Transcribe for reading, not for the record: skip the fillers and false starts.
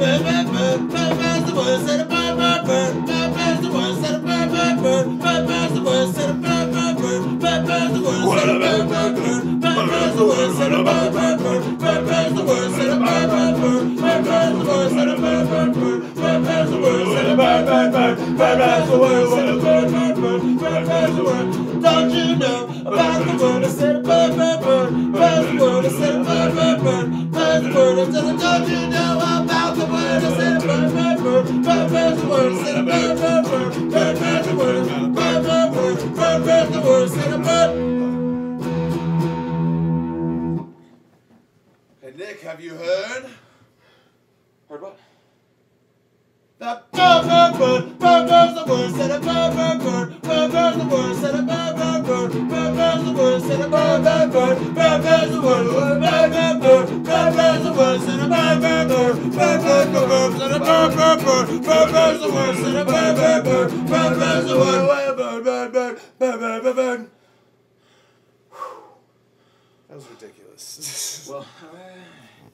Don't you know about the word I said? Burn, burn, burn. Burn the word I said. Burn, burn, burn. Burn the word I said. Don't you know about the word I said? Burn, burn, burn. Burn the word I said. Burn, burn, burn. Burn the word. Burn, burn, burn. Burn the word I said. Burn. Hey Nick, have you heard? Heard what? The burn, burn, burn. Burn the word I said. Burn, burn, burn. Burn the word I said. Burn. Burn, burn, burn, burn, burn the world, burn, burn, burn, burn, burn the world, burn, burn, burn, burn, burn the world, burn, burn, burn, burn, burn the world, burn, burn, burn, burn, burn the world, burn, burn, burn, burn, burn, burn. That was ridiculous. Well.